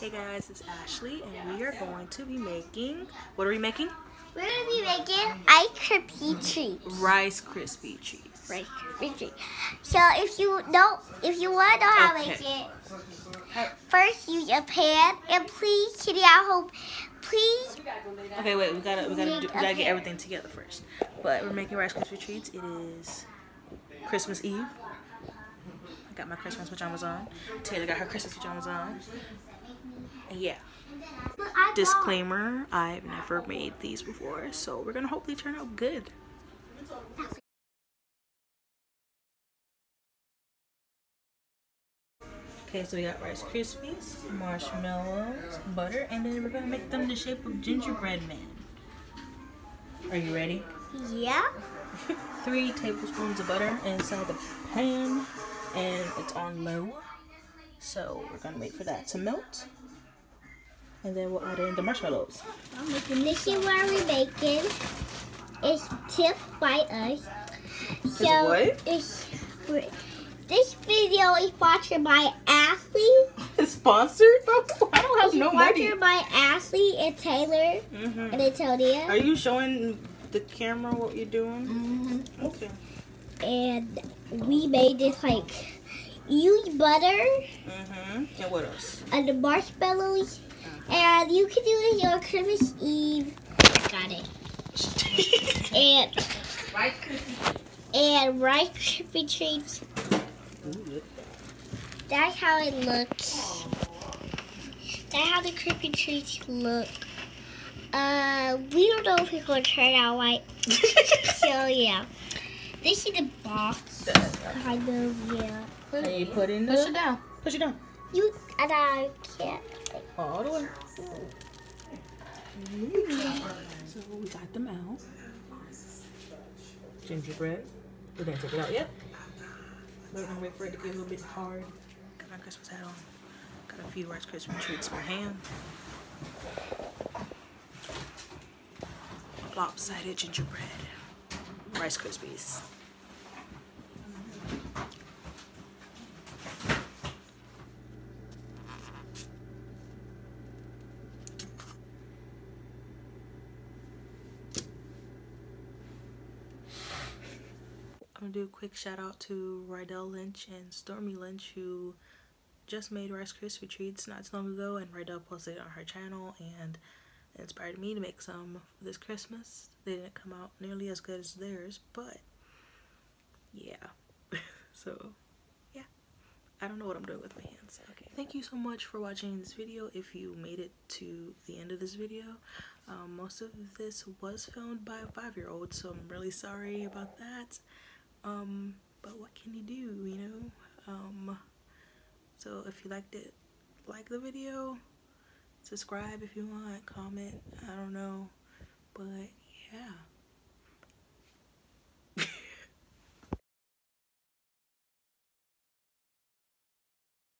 Hey guys, it's Ashley, and we are going to be making, what are we making? We're going to be making Rice Krispie Treats. Rice Krispie Treats. Rice Krispie Treats. So if you want to know how to make it, first use a pan, and please, Kitty, I hope, please. Okay, wait, we gotta get everything together first. But we're making Rice Krispie Treats. It is Christmas Eve. I got my Christmas pajamas on. Taylor got her Christmas pajamas on. Yeah. Disclaimer, I've never made these before, so we're gonna hopefully turn out good. Okay, so we got Rice Krispies, marshmallows, butter, and then we're gonna make them the shape of gingerbread man. Are you ready? Yeah. 3 tablespoons of butter inside the pan, and it's on low. So we're gonna wait for that to melt. And then we'll add in the marshmallows. This is what we're making. It's tipped by us. So what? This video is sponsored by Ashley. It's sponsored? I don't have no idea. It's sponsored by Ashley and Taylor and Antonia. Are you showing the camera what you're doing? Okay. And we made this like huge butter. And what else? And the marshmallows. And you can do this on Christmas Eve. Got it. and Rice Krispie Treats. That's how it looks. That's how the Krispie Treats look. We don't know if it's gonna turn out right. So yeah, this is the box. Kind of, yeah. And you put in. Push it down. Push it down. You and I can't. All the way. So we got them out. Gingerbread. We didn't take it out yet. We're gonna wait for it to get a little bit hard. Got my Christmas hat on. Got a few Rice Krispie Treats in my hand. Lopsided gingerbread. Rice Krispies. I'm gonna do a quick shout out to Rydel Lynch and Stormy Lynch, who just made Rice Krispie Treats not so long ago, and Rydel posted it on her channel and inspired me to make some this Christmas. They didn't come out nearly as good as theirs, but yeah. So yeah, I don't know what I'm doing with my hands. Okay, thank you so much for watching this video. If you made it to the end of this video, most of this was filmed by a 5-year-old, so I'm really sorry about that. But what can you do, you know? So if you liked it, like the video, subscribe if you want, comment, I don't know, but yeah.